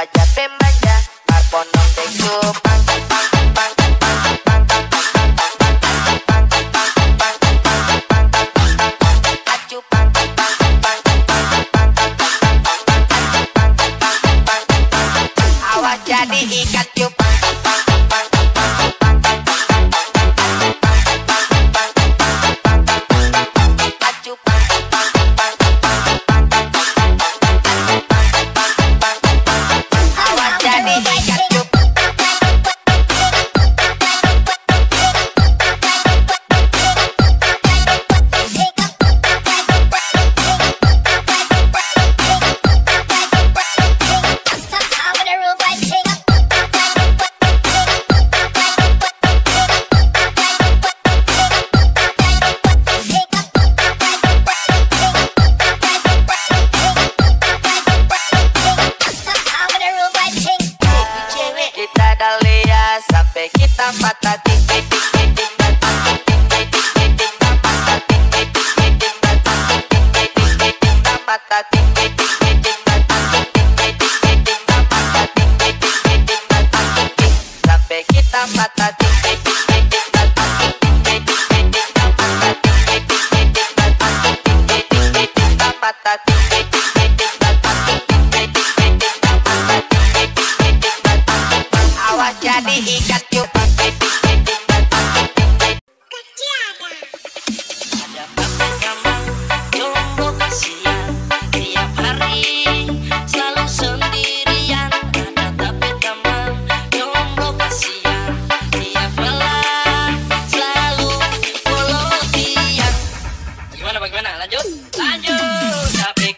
wajah pembaca marponong desu pang pang pang pang pang pang pang acu pang pang pang pang pang awak jadi ikan cupang pang pang pang pang sampai kita patah titik titik sampai kita patah jadi ikat cupang ada bapak sama jombo kasihan tiap hari selalu sendirian ada tapi teman jombo kasihan tiap malam selalu polotian gimana lanjut tapi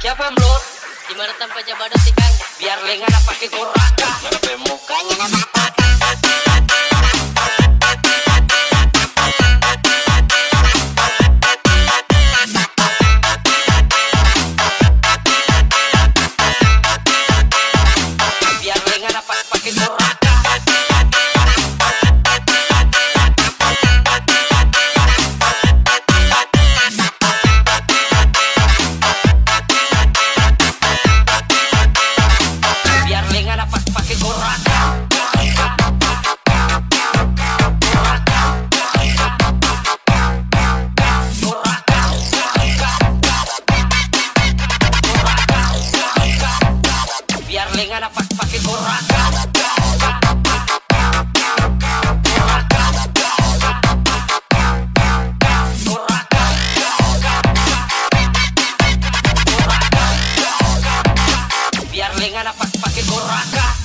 siapa blur? Dimana tanpa jabatan tikang? Biar lengan apa pakai goraka? Sampai mukanya nama patah. Lengan apa pakai goraka biar lengan apa pakai goraka.